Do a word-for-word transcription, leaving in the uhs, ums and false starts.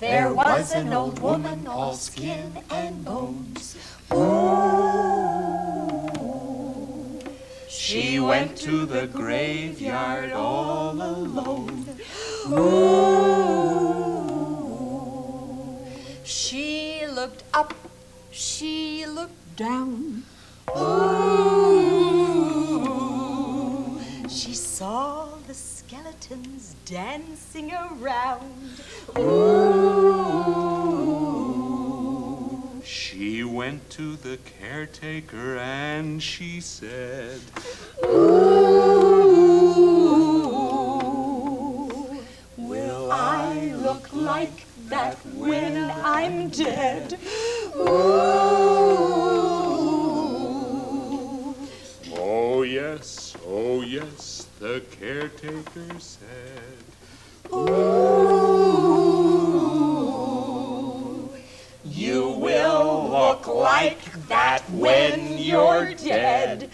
There was an old woman, all skin and bones. Ooh, she went to the graveyard all alone. Ooh, she looked up, she looked down. Ooh, she saw the skeletons dancing around. Ooh, she went to the caretaker and she said, "Ooh, will I look like that when I'm dead? Ooh." Oh yes, oh yes, the caretaker said, "Ooh, you will look like that when you're dead."